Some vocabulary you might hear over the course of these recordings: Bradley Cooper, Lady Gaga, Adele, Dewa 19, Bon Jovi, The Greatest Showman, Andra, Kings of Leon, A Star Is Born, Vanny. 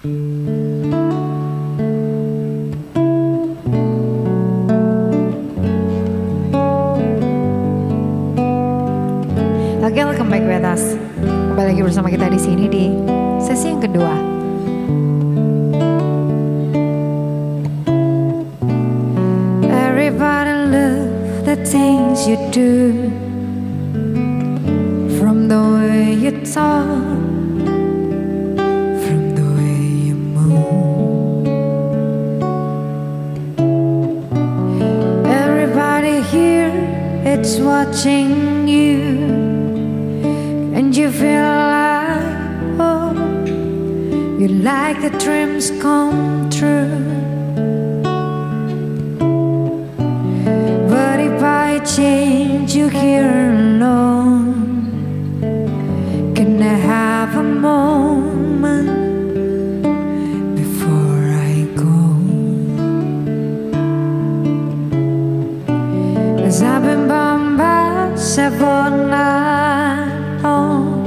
Oke, welcome back Betas. Kembali lagi bersama kita di sini di sesi yang kedua. Everybody love the things you do, from the way you talk, from the way you move. Everybody here, it's watching you, and you feel like, oh, you like the dreams come true. But if I change you here alone, can I have a moment before I go? As I've been bombarded all night long,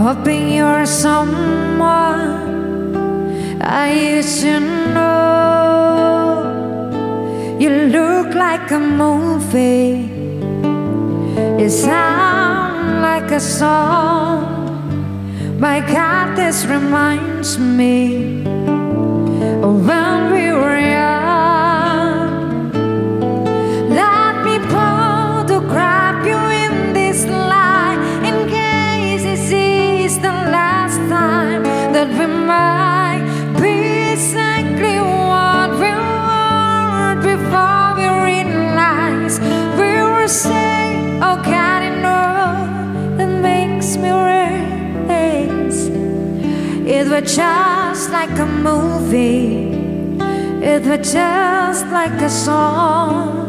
hoping you're someone I used to know. You look like a movie, you sound like a song. My God, this reminds me of when we were young. Let me photograph you in this light, in case this is the last time that we might be exactly what we were before we realized we were saved. Oh, God, you know that makes me race. It was just like a movie, it was just like a song.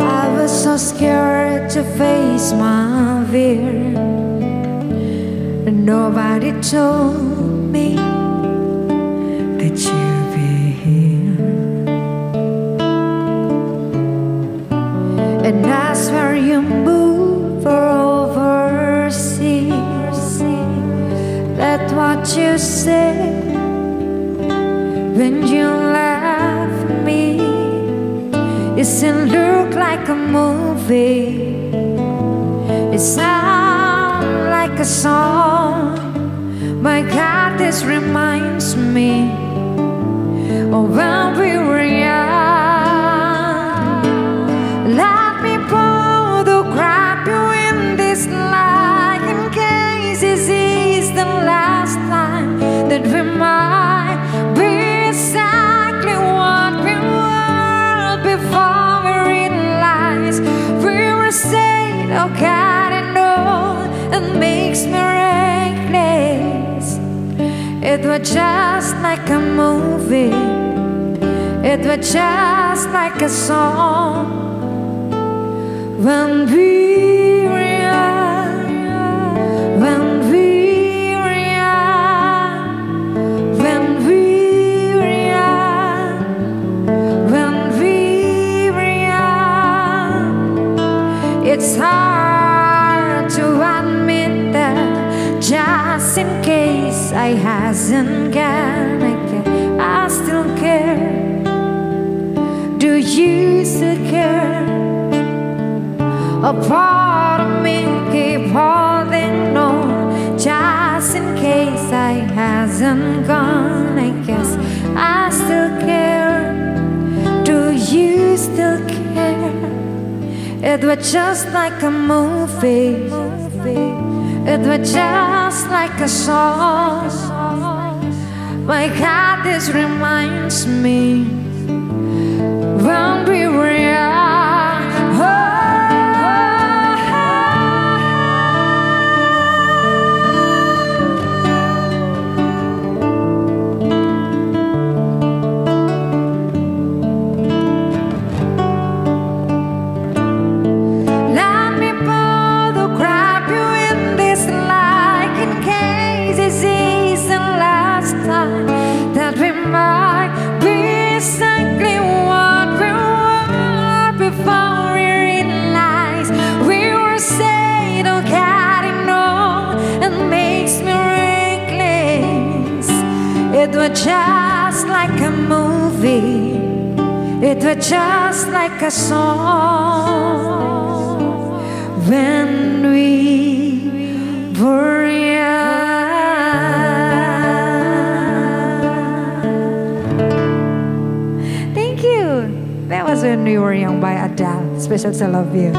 I was so scared to face my fear, and nobody told me that you'd be here. And I swear you move for overseas. That's what you said when you left me. It still look like a movie, it sound like a song. My God, this reminds me of when we were young. Photograph you in this light, in case this is the last time that we might be exactly what we were before we realized we were saved. Oh God, I know it makes me reckless. It was just like a movie, it was just like a song. When we were young, when we were young, when we were young. It's hard to admit that, just in case I hasn't gone, I still care. Do you still care? A part of me keep holding on, just in case I hasn't gone. I guess I still care. Do you still care? It was just like a movie, it was just like a song. My God, this reminds me when we were young. Oh, that we might be exactly what we want. was just like a movie. It was just like a song when we were young. Thank you. That was When We Were Young by Adele. Special to love you.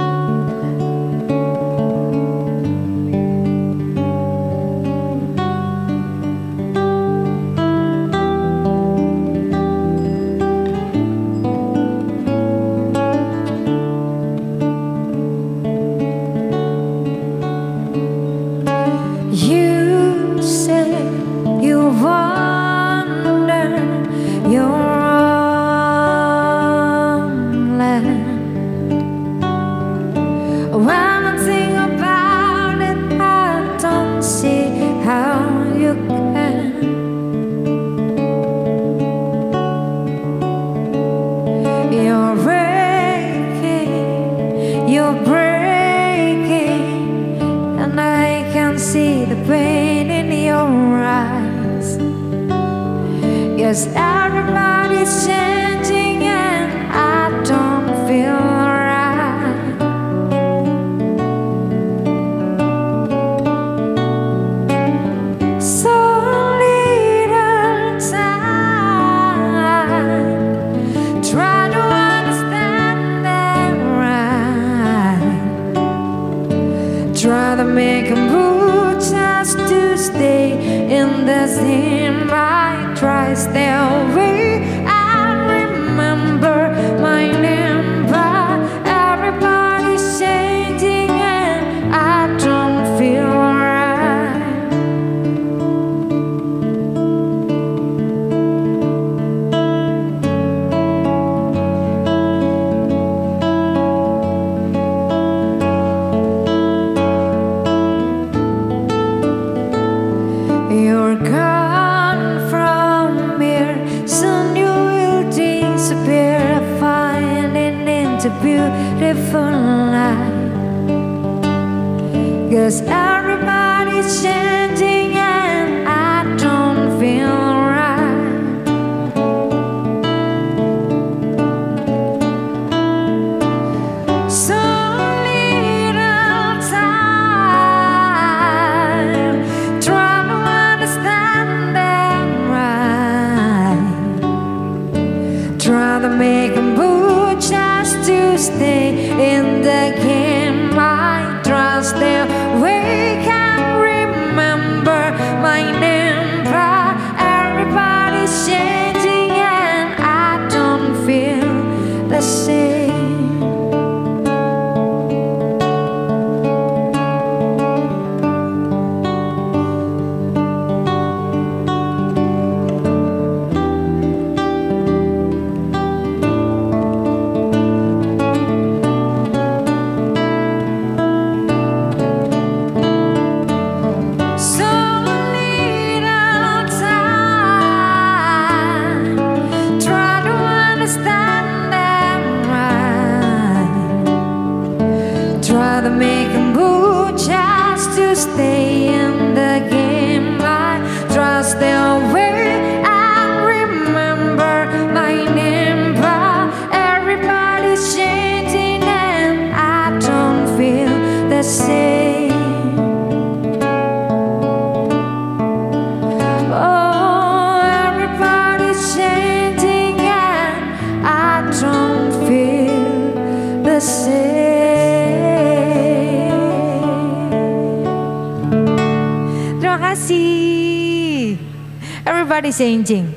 Changing.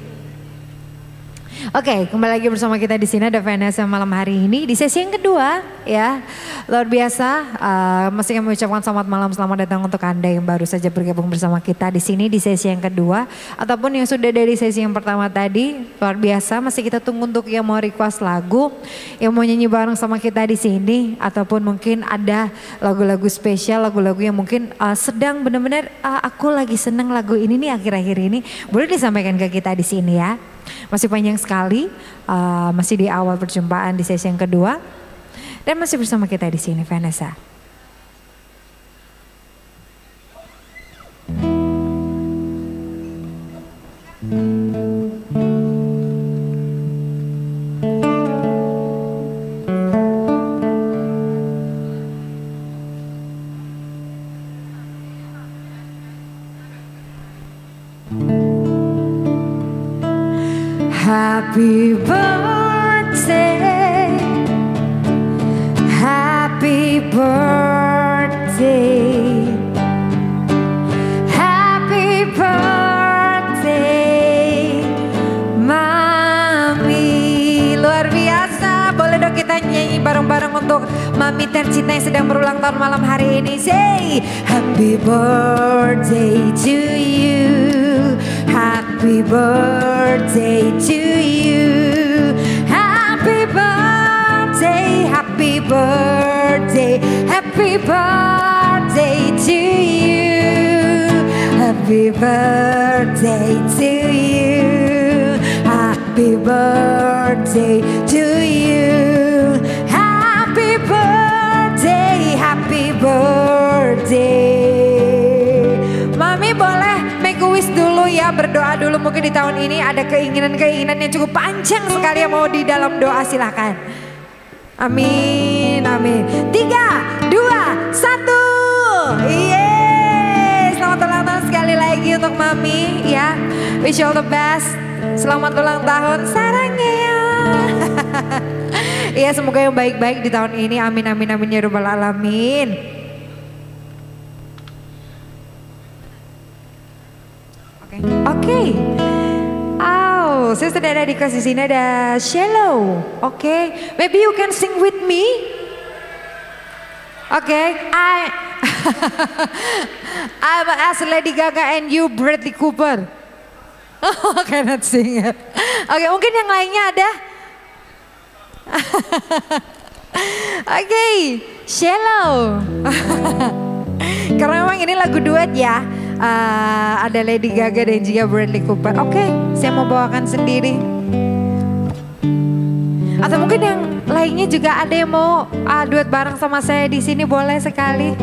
Oke, kembali lagi bersama kita di sini ada Vanessa malam hari ini di sesi yang kedua ya. Luar biasa, mesti kami ucapkan selamat malam, selamat datang untuk Anda yang baru saja bergabung bersama kita di sini di sesi yang kedua ataupun yang sudah dari sesi yang pertama tadi. Luar biasa, masih kita tunggu untuk yang mau request lagu, yang mau nyanyi bareng sama kita di sini ataupun mungkin ada lagu-lagu spesial, lagu-lagu yang mungkin sedang benar-benar aku lagi seneng lagu ini nih akhir-akhir ini, boleh disampaikan ke kita di sini ya. Masih panjang sekali, masih di awal perjumpaan di sesi yang kedua dan masih bersama kita di sini Vanessa. Happy birthday, happy birthday, happy birthday, Mami. Luar biasa, boleh dong kita nyanyi bareng-bareng untuk Mami tercinta yang sedang berulang tahun malam hari ini. Say, happy birthday to you, happy birthday to you, happy birthday, to you, happy birthday to you, happy birthday. Mami boleh make a wish dulu ya, berdoa dulu, mungkin di tahun ini ada keinginan-keinginan yang cukup panjang sekali yang mau di dalam doa, silahkan. Amin, amin. 3, 2, 1. Yes, selamat ulang tahun sekali lagi untuk Mami ya. Wish you all the best. Selamat ulang tahun, sarangnya ya. Iya, semoga yang baik-baik di tahun ini. Amin, amin, amin ya rabbal alamin. Oke, oke. Oh, saya sudah ada di kasih sini ada shallow. Oke, maybe you can sing with me. Oke, I will ask Lady Gaga and you Bradley Cooper. Oh, cannot sing it. Oke, mungkin yang lainnya ada. Oke, shallow. Karena memang ini lagu duet ya, ada Lady Gaga dan juga Bradley Cooper. Oke, saya mau bawakan sendiri. Atau mungkin yang lainnya juga ada yang mau duet bareng sama saya di sini, boleh sekali.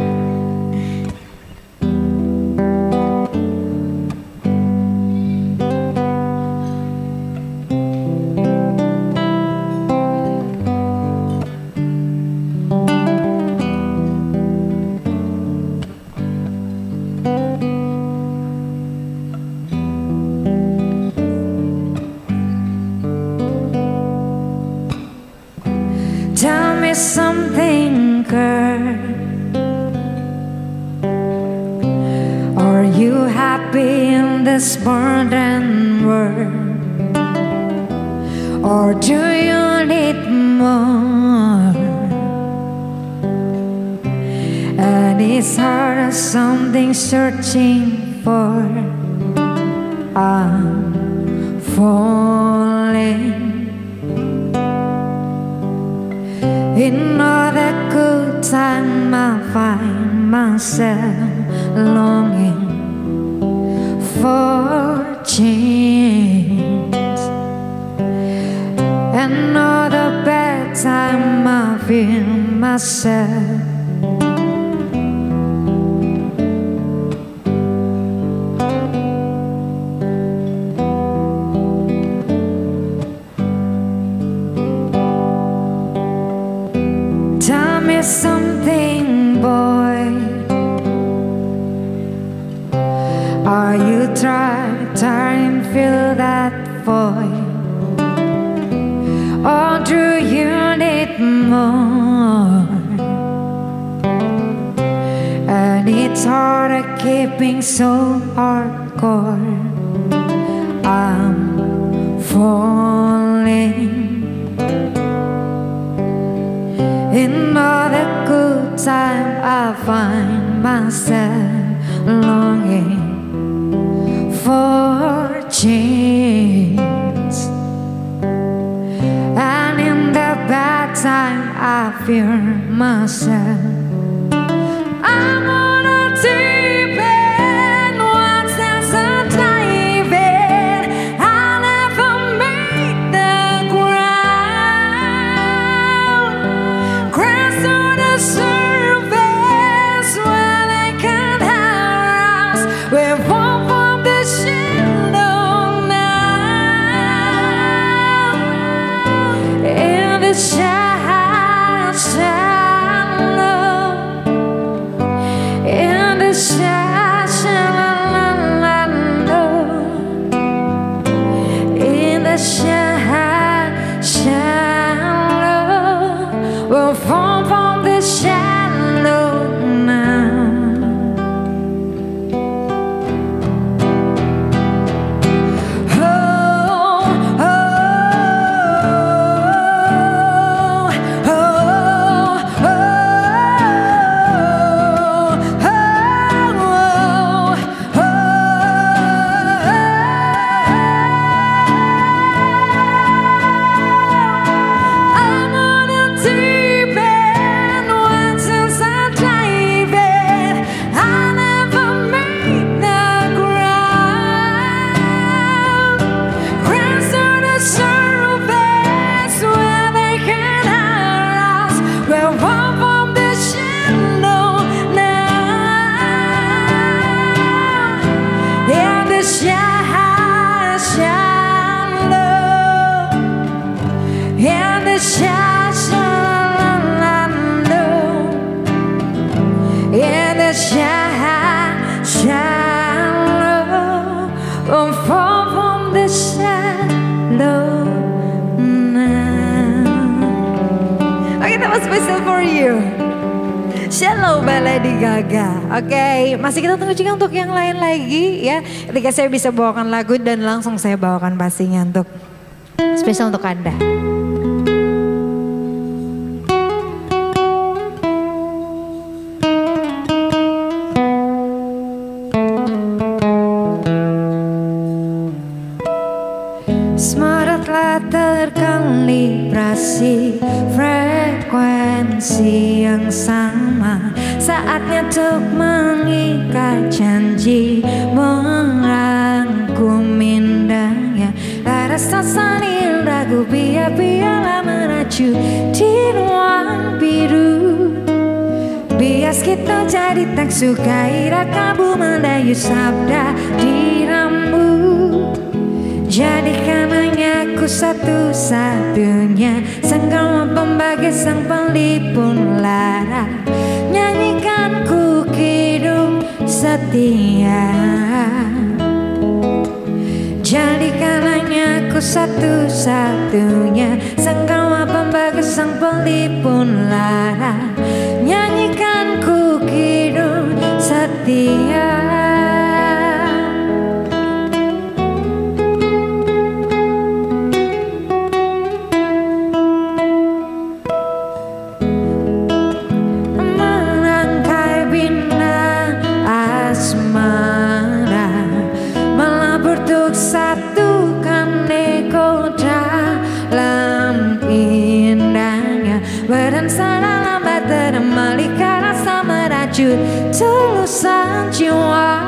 Something, girl, are you happy in this modern world, or do you need more? And it's hard as something searching for. I'm falling in all the good time. I find myself longing for change, and all the bad time I feel myself. Something, boy, are you trying to fill that void, or do you need more? And it's hard at keeping so hardcore. I'm falling in all the good time. I find myself longing for change, and in the bad time I fear myself. I'm on a deep end, once there's a dive in, I'll never make the ground. Surface when I can Now by Lady Gaga. Oke, masih kita tunggu juga untuk yang lain lagi ya. Ketika saya bisa bawakan lagu dan langsung saya bawakan pastinya untuk spesial untuk Anda. Semaratlah terkalibrasi frekuensi yang sama. Saatnya untuk mengikat janji, merangkum indahnya. Tak rasa salin ragu, biar-biarlah meracu di ruang biru. Bias kita jadi tak suka, ira kabu mendayu sabda di rambut. Jadikan aku satu-satunya senggawa pembagai sang pelipun lara. Nyanyikan ku hidup setia. Jadikan aku satu-satunya senggawa pembagai sang pelipun lara. Nyanyikan ku hidup setia. Tulusan jiwa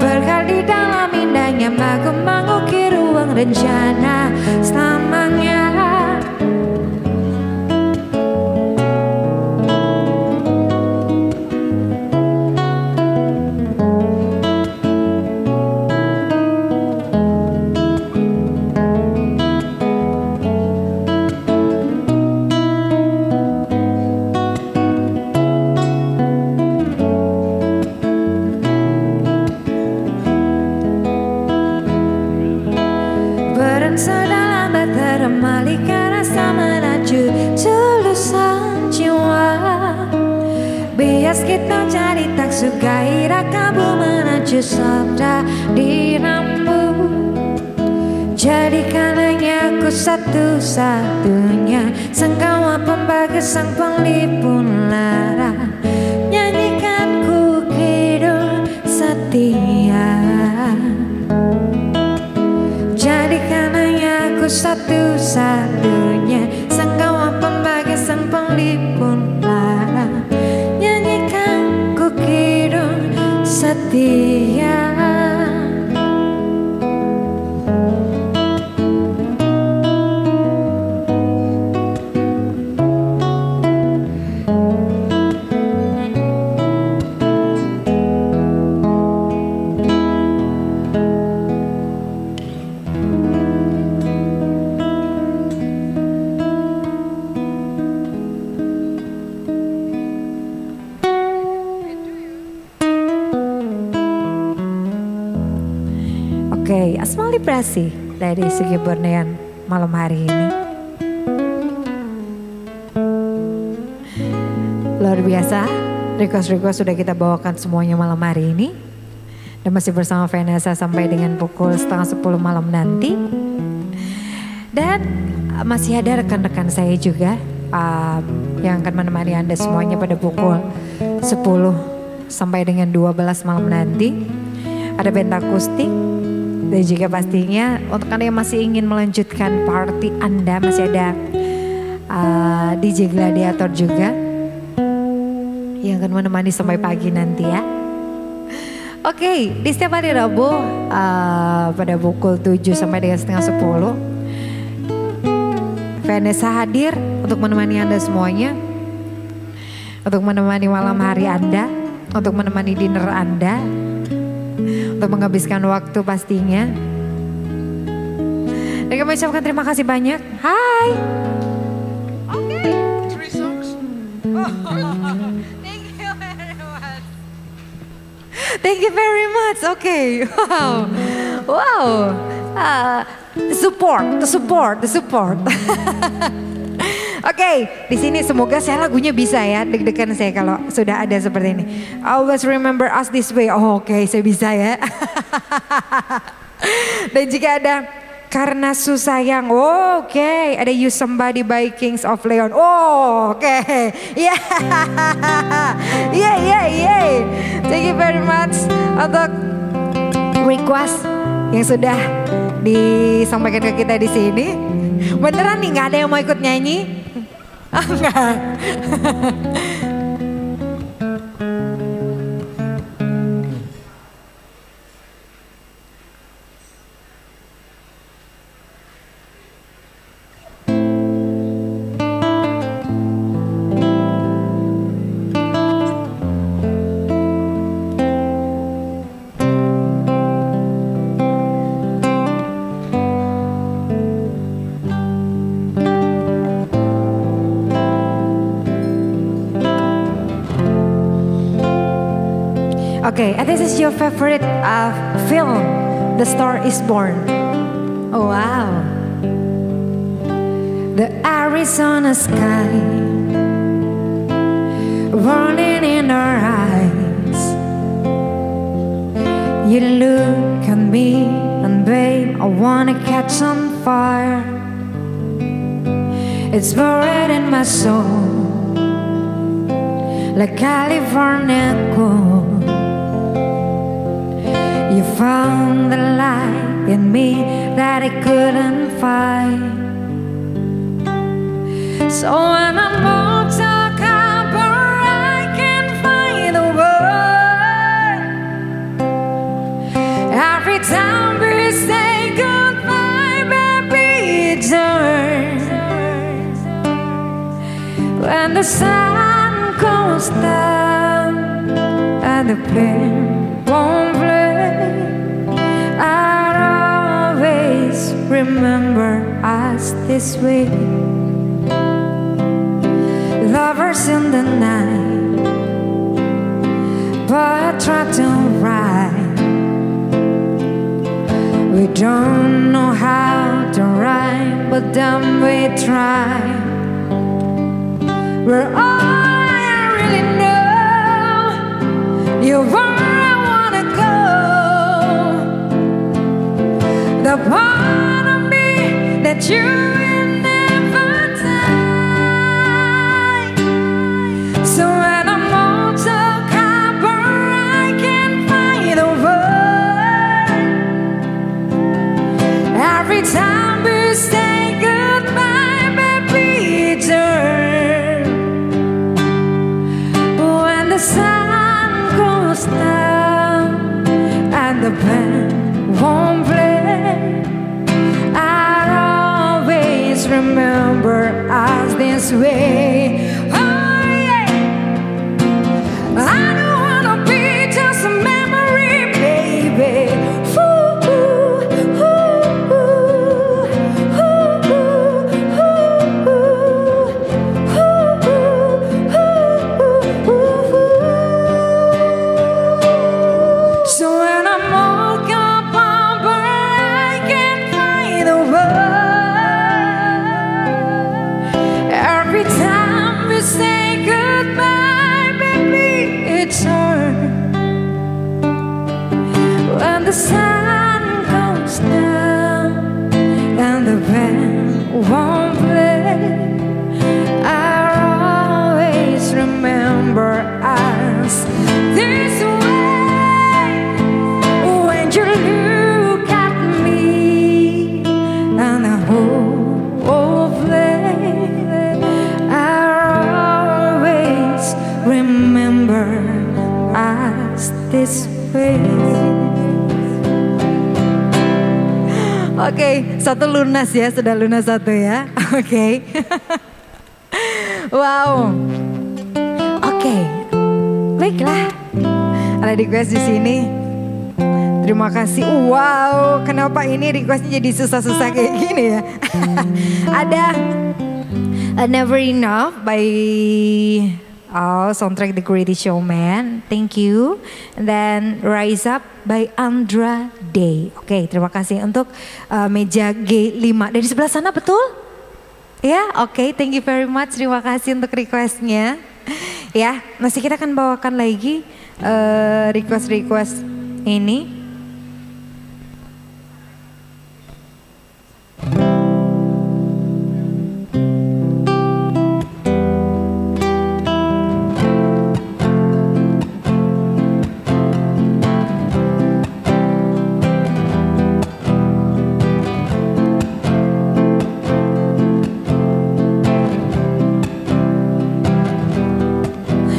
berkali dalam indahnya, magu mengukir ruang rencana selamanya. Suka ira kamu menacu sabda di rambut. Jadikan hanya aku satu-satunya senggawa pembagai sang pelipun lara. Nyanyikan ku hidup setia. Jadikan hanya aku satu-satunya senggawa pembagai sang pelipun lara. Nyanyikan ku hidup setia. Asmal Librasi dari segi Bornean malam hari ini. Luar biasa, request-request sudah kita bawakan semuanya malam hari ini. Dan masih bersama Vanessa sampai dengan pukul 9:30 malam nanti. Dan masih ada rekan-rekan saya juga yang akan menemani Anda semuanya pada pukul 10 sampai dengan 12 malam nanti. Ada band akustik. Dan juga pastinya untuk Anda yang masih ingin melanjutkan party Anda, masih ada DJ Gladiator juga yang akan menemani sampai pagi nanti ya. Oke, di setiap hari Rabu pada pukul 7 sampai dengan 9:30 Vanessa hadir untuk menemani Anda semuanya, untuk menemani malam hari Anda, untuk menemani dinner Anda, untuk menghabiskan waktu pastinya. Dan kami ucapkan terima kasih banyak. Hai. Oke. Three songs. Thank you very much. Thank you very much. Oke. Wow. Wow. Support. Oke, di sini semoga saya lagunya bisa ya. Deg-degan saya kalau sudah ada seperti ini. Always remember us this way. Oh, oke, saya bisa ya. Dan jika ada karena susah yang oke, ada You Somebody by Kings of Leon. Oh, oke. Ya. Ya. Thank you very much untuk request yang sudah disampaikan ke kita di sini. Beneran nih, nggak ada yang mau ikut nyanyi? Enggak. Okay, and this is your favorite film, The Star Is Born. Oh wow. The Arizona sky, burning in our eyes. You look at me and babe, I wanna catch on fire. It's buried in my soul, like California gold. You found the light in me that I couldn't find. So when I'm all dark up or I can't find the word, every time we say goodbye, baby, it turns. When the sun goes down and the pain won't play, I'll always remember us this way. Lovers in the night, but I try to rhyme. We don't know how to rhyme, but then we try. We're all I really know. You won't. The part of me that you will never die. So when I'm all dark up or I can't find the word, every time we say goodbye, baby, it turns. When the sun goes down and the band won't play, I'll always remember us this way. Oh yeah, I don't wanna be just a memory, baby. Ooh, ooh, ooh, ooh, ooh, ooh, ooh, ooh, ooh, ooh. So when I'm all gone, say goodbye, baby, it's hard. When the sun comes down and the band won't play, I'll always remember us this way. When you look at me and the whole play, remember us this way. Oke, satu lunas ya, sudah lunas satu ya. Oke. Wow. Oke, baiklah. Ada request di sini. Terima kasih. Wow, kenapa ini requestnya jadi susah-susah kayak gini ya? Ada Never Enough by soundtrack The Greatest Showman. Thank you. And then Rise Up by Andra Day. Oke, terima kasih untuk meja G5. Dari sebelah sana betul? Ya, oke, thank you very much. Terima kasih untuk requestnya. Ya, masih kita akan bawakan lagi request-request ini.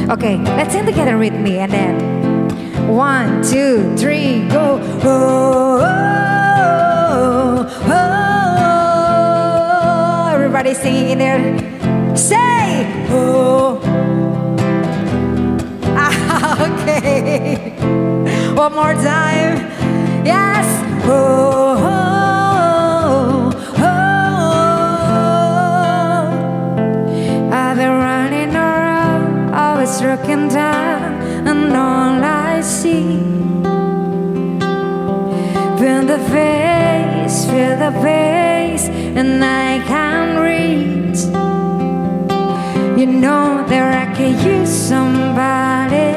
Okay, let's sing together with me and then 1, 2, 3, go. Oh, oh, oh, oh. Everybody singing in there. Say, oh. Ah, okay. One more time. Yes. Oh, oh, oh, oh. I've been running around, always looking down, and all I see, feel the face, and I can't reach. You know that I could use somebody.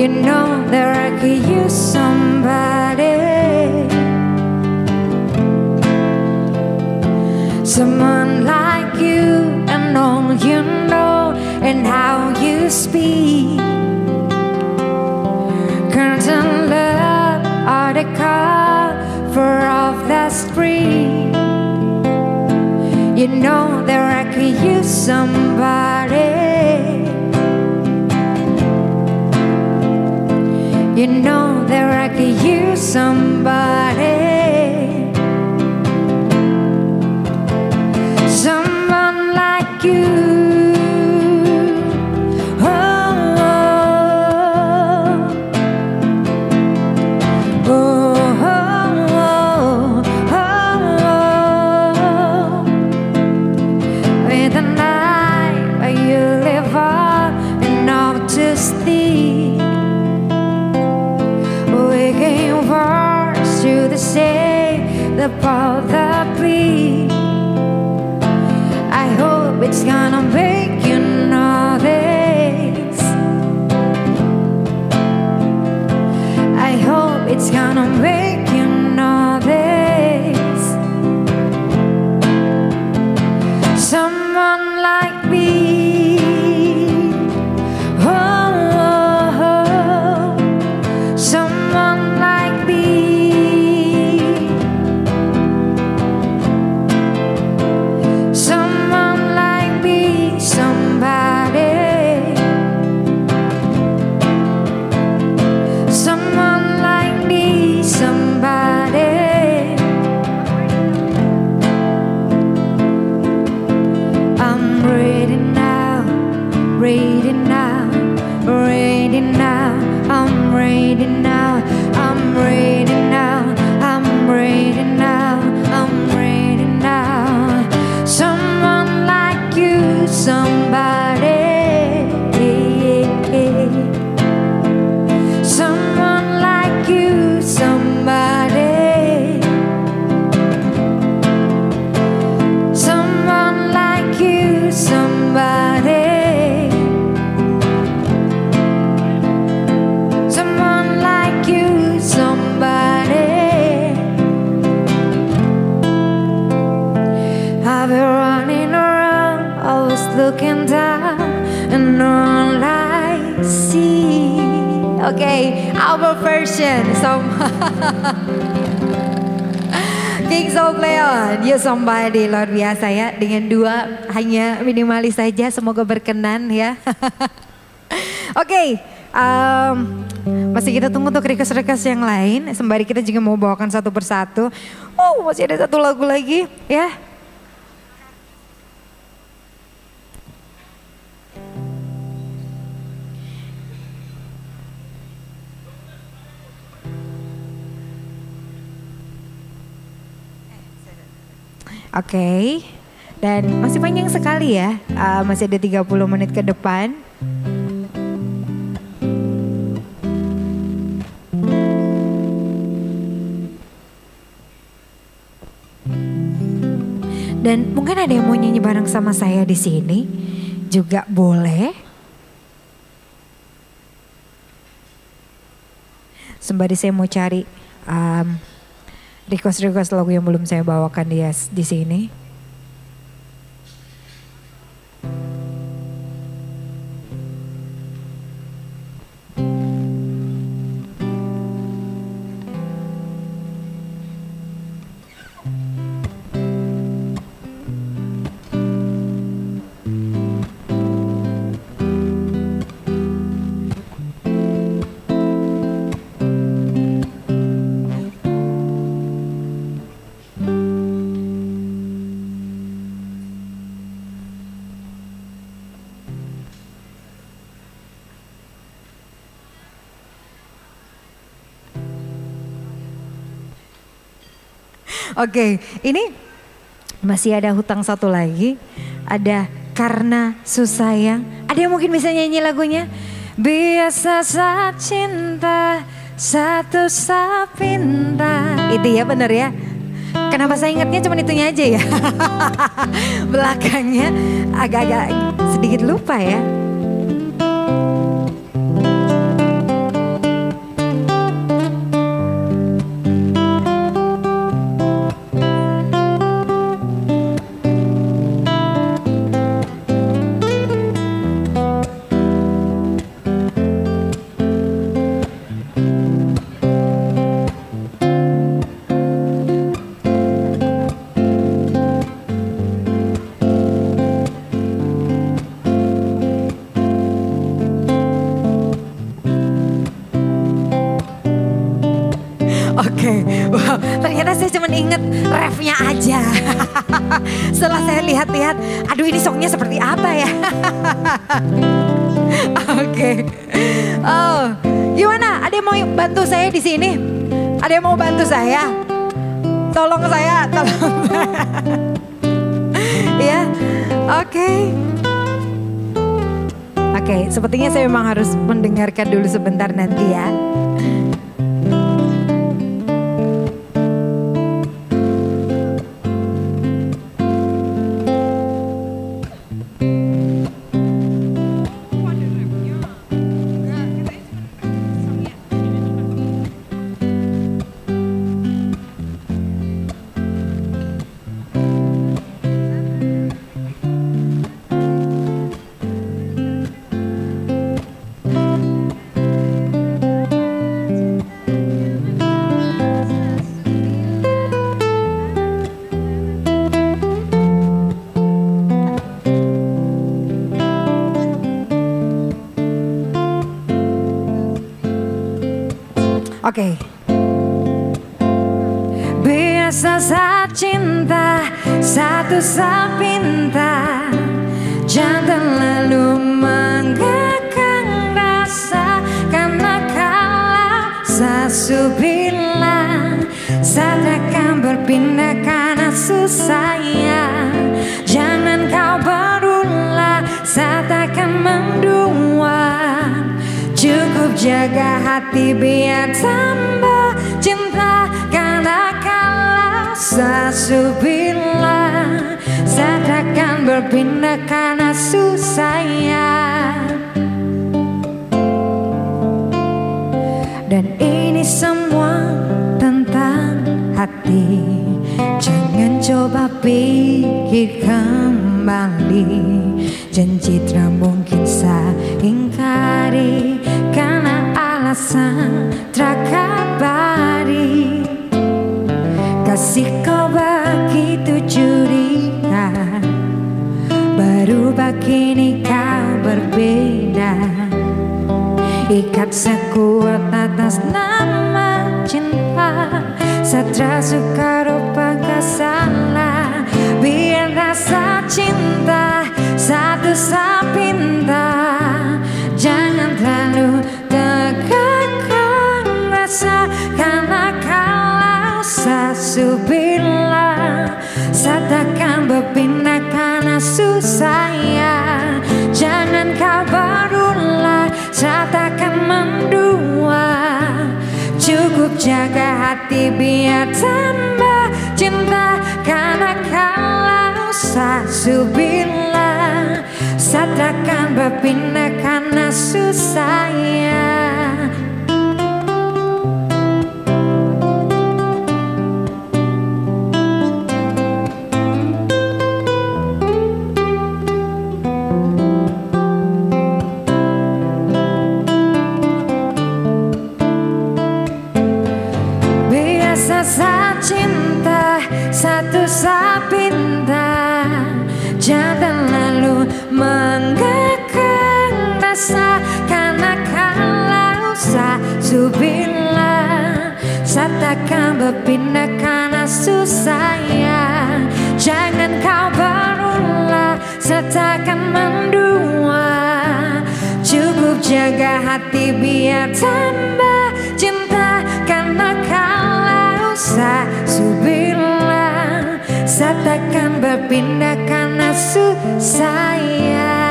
You know that I could use somebody. Someone like you, and all you know, and how you speak. Currents and love are the cover of the spring. You know that I could use somebody. You know that I could use somebody. About that plea, I hope it's gonna make you know this. I hope it's gonna make you know this. Someone like me. Okay, our version, so Kings of Leon, ya somebody, luar biasa ya. Dengan dua hanya minimalis saja, semoga berkenan ya. Oke, okay, masih kita tunggu untuk request-request yang lain. Sembari kita juga mau bawakan satu persatu. Oh, masih ada satu lagu lagi ya. Oke, okay. Dan masih panjang sekali ya, masih ada 30 menit ke depan. Dan mungkin ada yang mau nyanyi bareng sama saya di sini juga boleh. Sembari saya mau cari request-request lagu yang belum saya bawakan di sini. Oke, ini masih ada hutang satu lagi, ada Karena Susah Yang. Ada yang mungkin bisa nyanyi lagunya? Biasa saat cinta, satu saat pinta. Itu ya, bener ya? Kenapa saya ingatnya cuma itunya aja ya? Belakangnya agak-agak sedikit lupa ya. Wow, ternyata saya cuma inget refnya aja. Setelah saya lihat-lihat, aduh ini songnya seperti apa ya. Oke. Oh, gimana? Ada yang mau bantu saya di sini? Ada yang mau bantu saya? Tolong saya, tolong. Ya, oke. Oke, sepertinya saya memang harus mendengarkan dulu sebentar nanti ya. Oke. Biasa saat cinta, satu saat pinta, jantan lalu mengekang rasa, karena kalau sasu bilang, saat akan berpindah karena susah ya. Jangan kau berulah, saat akan mendua. Cukup jaga hati biar tambah cinta, karena kalau sasu bilang, saat akan berpindah karena susah ya. Dan ini semua tentang hati, jangan coba pikir kembali, janji tak mungkin saya ingkari, karena alasan terkabari. Kasih kau begitu curiga, berubah kini kau berbeda. Ikat sekuat atas nama cinta, setelah suka rupa kesalah. Biar rasa cinta, satu saat pinta, jangan terlalu tegakkan rasa, karena kalau sasu bilang, saat akan berpindah karena susah ya. Jangan kau berulah, saat akan mendua. Cukup jaga hati biar tambah cinta, karena kalau sa subila satakan bapina kana susaya satu sapinta jangan lalu mengekang rasa karena kalau sa subila satakan berpindah karena susah ya jangan kau berulah satakan mendua cukup jaga hati biar tambah cinta karena kalau sa subila satakan berpindah karena susah ya.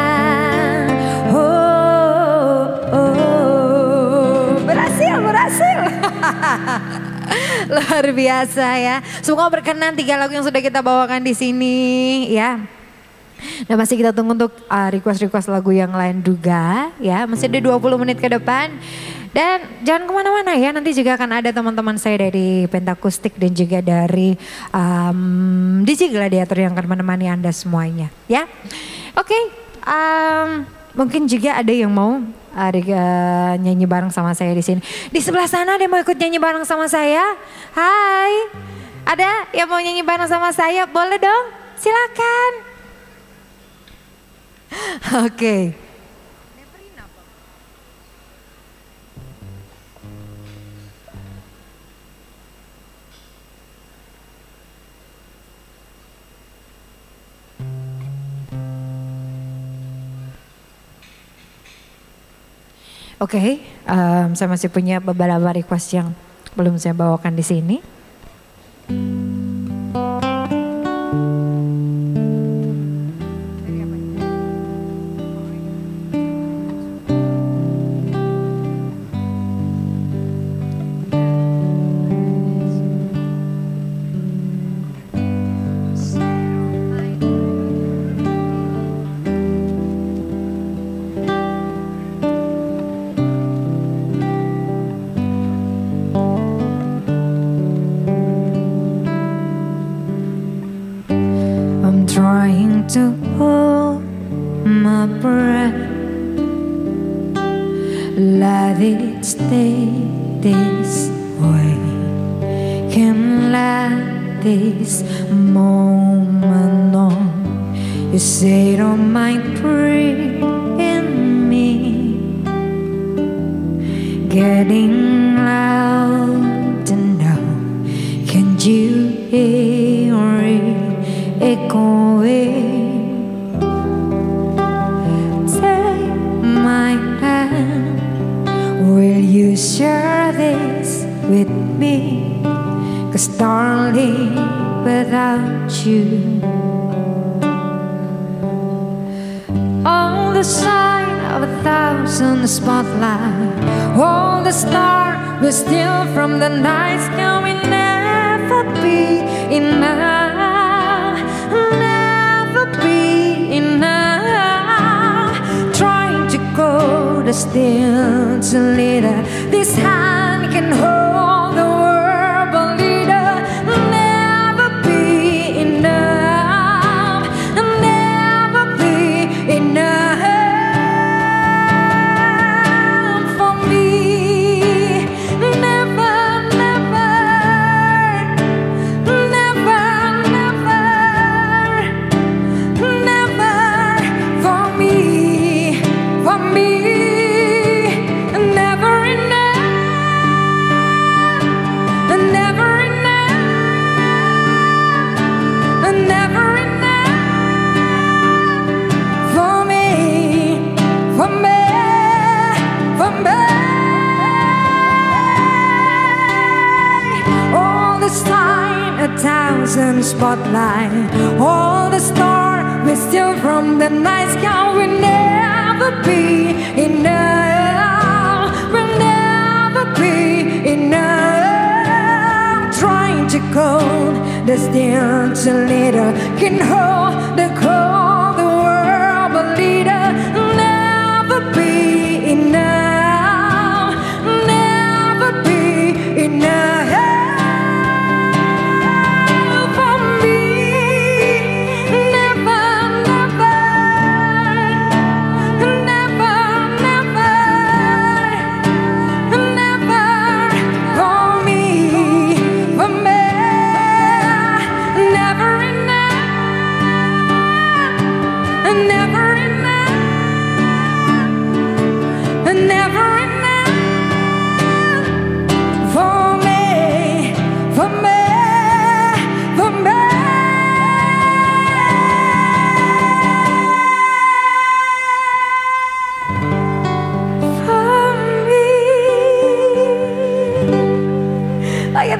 Oh, oh, oh. Berhasil, berhasil. Luar biasa ya. Semoga berkenan 3 lagu yang sudah kita bawakan di sini ya. Nah masih kita tunggu untuk request-request lagu yang lain juga ya. Masih ada 20 menit ke depan. Dan jangan kemana-mana ya, nanti juga akan ada teman-teman saya dari Pentakustik dan juga dari DJ Gladiator yang akan menemani Anda semuanya ya. Oke, mungkin juga ada yang mau nyanyi bareng sama saya di sini. Di sebelah sana ada yang mau ikut nyanyi bareng sama saya? Hai, ada yang mau nyanyi bareng sama saya? Boleh dong, silakan. Oke. Oke, saya masih punya beberapa request yang belum saya bawakan di sini. Trying to hold my breath, let it stay this way. Can't let this moment on. You say don't mind praying me, getting loud to know. Can you hear it? Echoing, take my hand. Will you share this with me? 'Cause darling, without you, on the side of 1,000 spotlight, all the stars will steal from the night. Can we never be enough? Never be enough. Trying to go the distance a little. This hand can hold the world, but little. Never be enough. Never be enough for me. Never, never. Spotlight, all the stars we steal from the night sky. We'll never be enough. We'll never be enough. Trying to cold the steel to little can hold.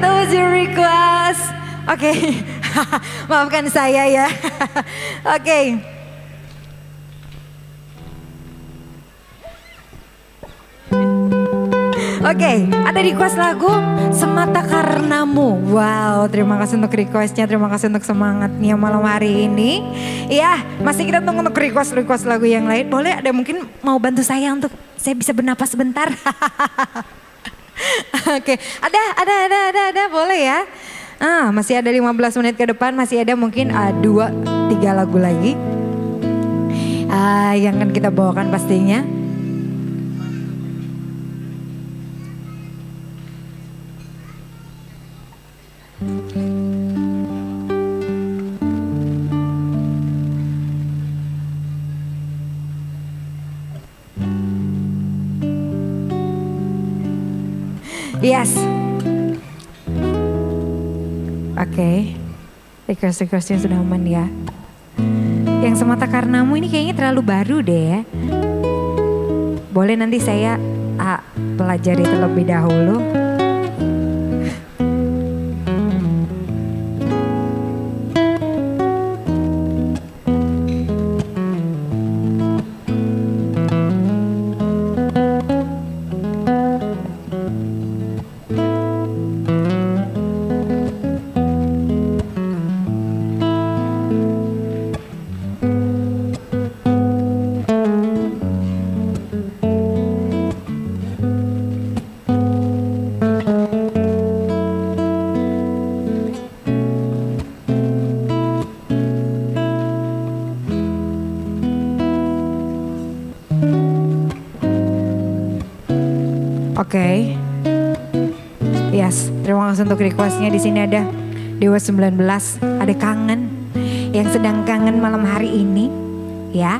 That was your request. Oke, okay. Maafkan saya ya. Oke. Okay. Oke, okay, ada request lagu Semata Karenamu. Wow, terima kasih untuk requestnya, terima kasih untuk semangatnya malam hari ini. Ya, masih kita tunggu untuk request lagu yang lain. Boleh ada mungkin mau bantu saya untuk saya bisa bernapas sebentar. Oke, okay. ada, boleh ya. Ah, masih ada 15 menit ke depan, masih ada mungkin 2-3 lagu lagi. Yang akan kita bawakan pastinya. Yes. Oke, okay. Request-requestnya sudah aman ya. Yang Semata Karenamu ini kayaknya terlalu baru deh ya. Boleh nanti saya pelajari terlebih dahulu. Oke, okay. Yes, terima kasih untuk requestnya. Di sini ada Dewa 19, ada Kangen, yang sedang kangen malam hari ini, ya.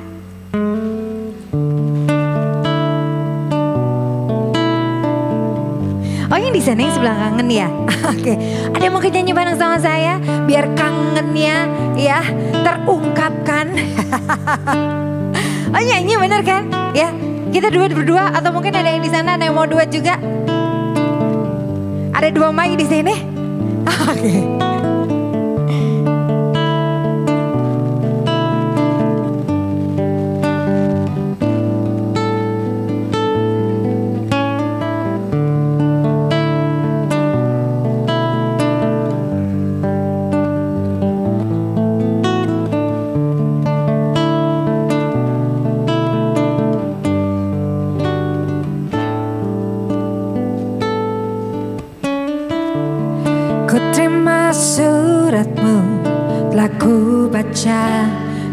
Oh, yang di sana yang sebelah kangen ya. Oke, okay. Ada yang mau nyanyi bareng sama saya, biar kangennya ya terungkapkan. Oh nyanyi bener kan, ya. Kita duet berdua atau mungkin ada yang di sana ada yang mau duet juga. Ada dua mic di sini. Oke. Okay.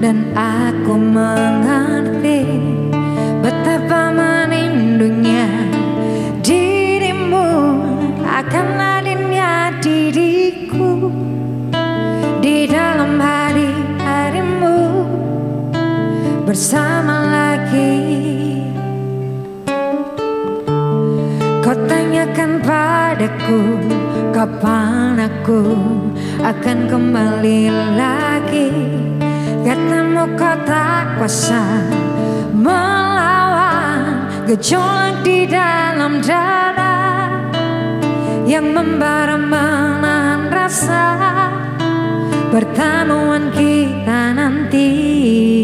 Dan aku mengerti betapa menindunya dirimu akan adanya diriku di dalam hari-harimu bersama lagi. Kau tanyakan padaku kapan aku akan kembali lagi. Katamu kau tak kuasa melawan gejolak di dalam dada yang membara menahan rasa pertemuan kita nanti.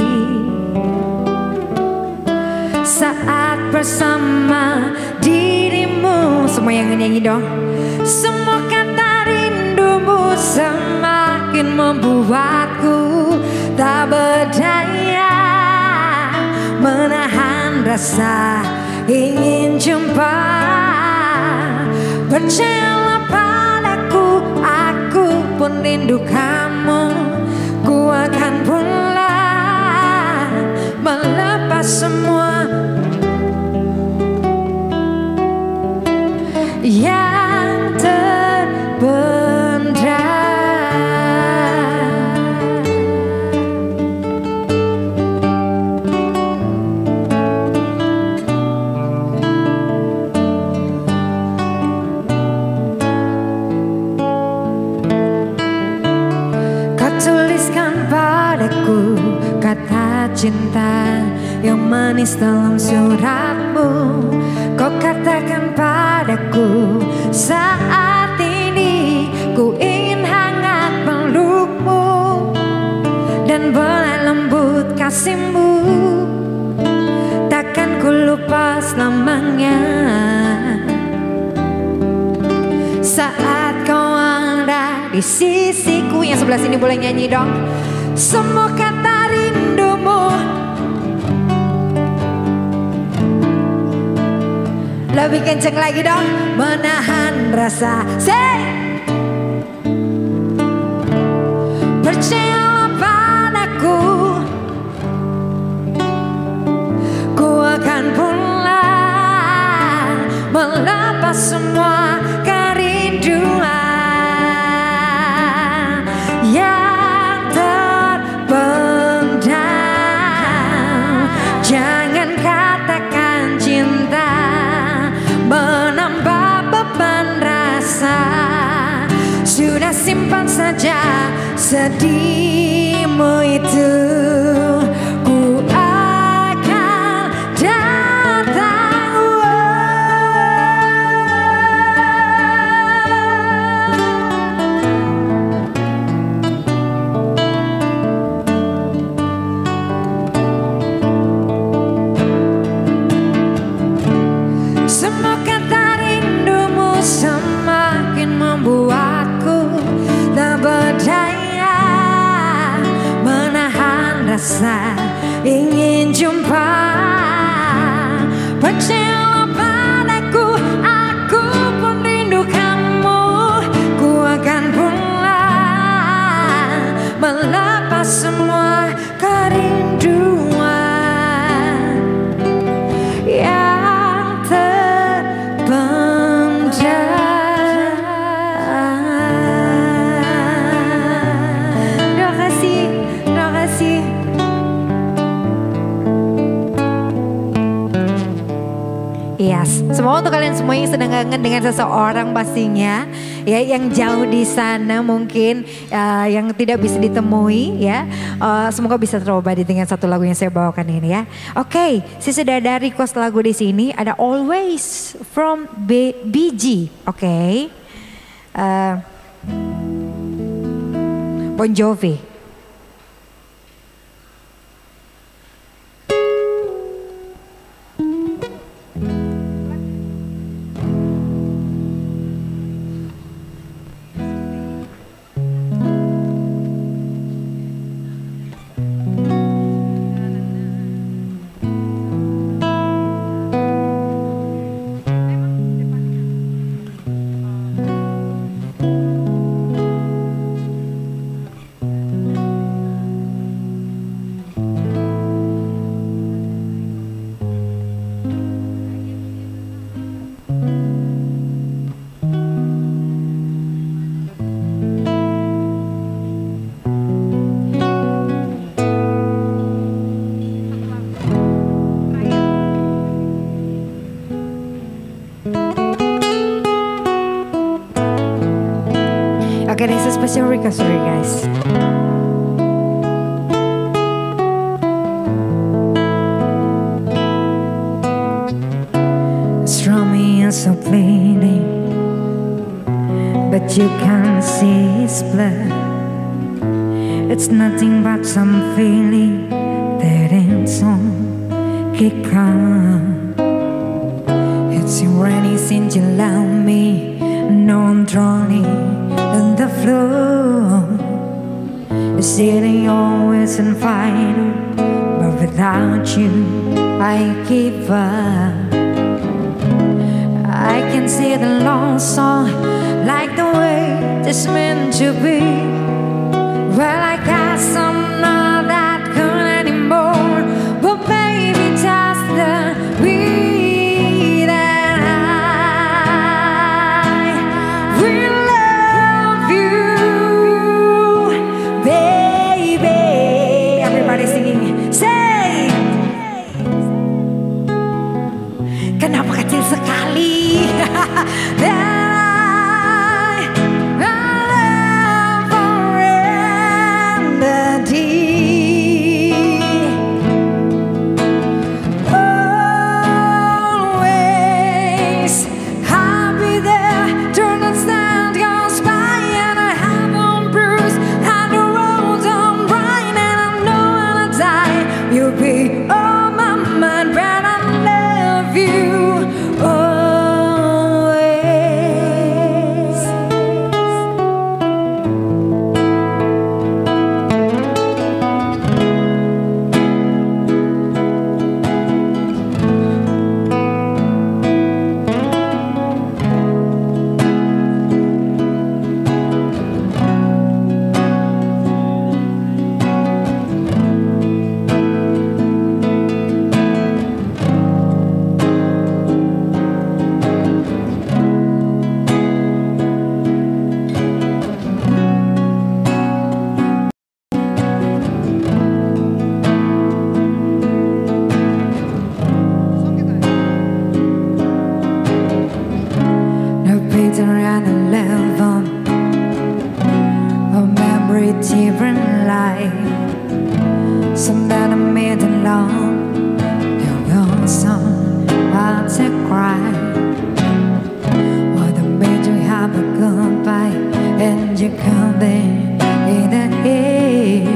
Saat bersama dirimu, semua yang nyanyi dong. Semua kata rindumu semakin membuatku tak berdaya menahan rasa ingin jumpa. Percayalah padaku, aku pun rindu kamu. Ku akan pulang melepas semua yang terberat. Kata cinta yang manis dalam suratmu, kau katakan padaku saat ini lupa selamanya saat kau ada di sisiku. Yang sebelah sini boleh nyanyi dong. Semua kata rindumu lebih kenceng lagi dong. Menahan rasa say. Percayalah padaku, ku akan pulang melepas semua kerinduan yang terpendam. Jangan katakan cinta menambah beban rasa, sudah simpan saja sedihmu itu. Ku akan datang. Semua kata rindumu semakin membuatku tak berdaya rasa ingin jumpa. Percayalah padaku, aku pun rindu kamu. Ku akan pulang melepas semua kerinduan yang terpendam. Yes, semua untuk kalian semua yang sedang kangen dengan seseorang pastinya, ya, yang jauh di sana mungkin, yang tidak bisa ditemui, ya, semoga bisa terobati dengan satu lagu yang saya bawakan ini, ya. Oke, saya sudah ada request lagu di sini, ada Always from BG, oke, Bon Jovi. Oke, ini special request for you guys. Strumming and so bleeding, but you can't see his blood. It's nothing but some feeling that ain't song kick on. It's raining since you love me. No, I'm drowning on the floor, sitting always and fighting, but without you I give up. I can see the long song like the way it's meant to be. Well, I guess I'm not that good anymore, but baby, just the way. You'll be on my mind when I'm late. you coming in the air.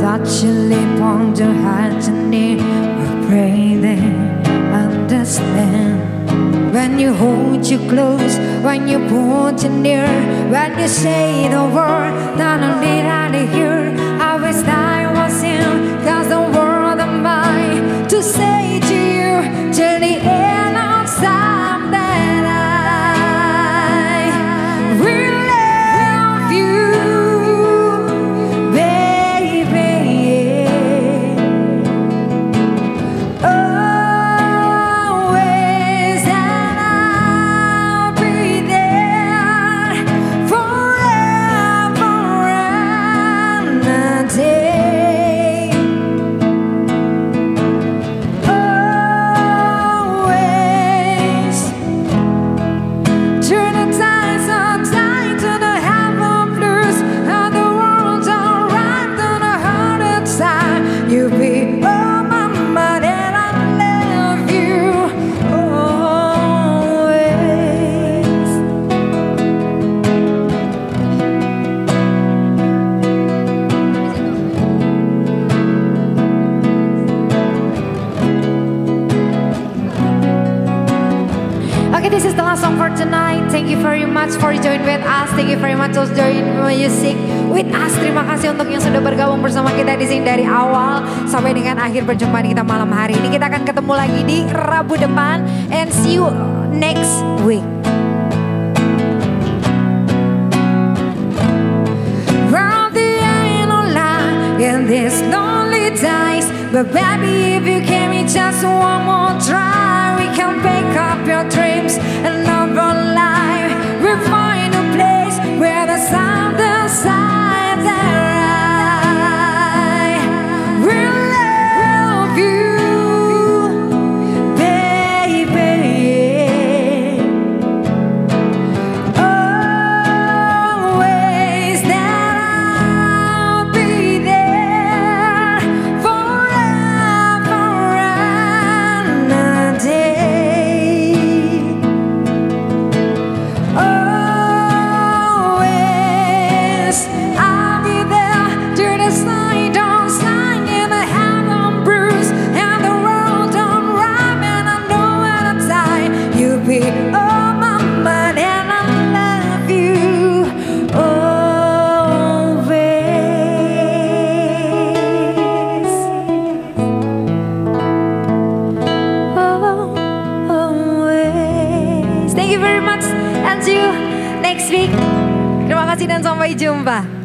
Touch your lip on your hands and knees. I pray they understand. When you hold you close, when you put you near, when you say the word that I need out of here. I wish I was in, cause the world of mine to say to you till the end of time that I will love you, baby. Always, and I'll be there forever and a day. This is the last song for tonight. Thank you very much for join with us. Thank you very much for join music with us. Terima kasih untuk yang sudah bergabung bersama kita di sini dari awal sampai dengan akhir perjumpaan kita malam hari ini. Kita akan ketemu lagi di Rabu depan. And see you next week. Round the island in these lonely days, but baby, if you give me just one more try, we can pick up your dreams and love our life. We'll find a place where the sun will shine. I will love you, baby. Always, that I'll be there forever and a day. Thank you very much, and see you next week. Terima kasih dan sampai jumpa.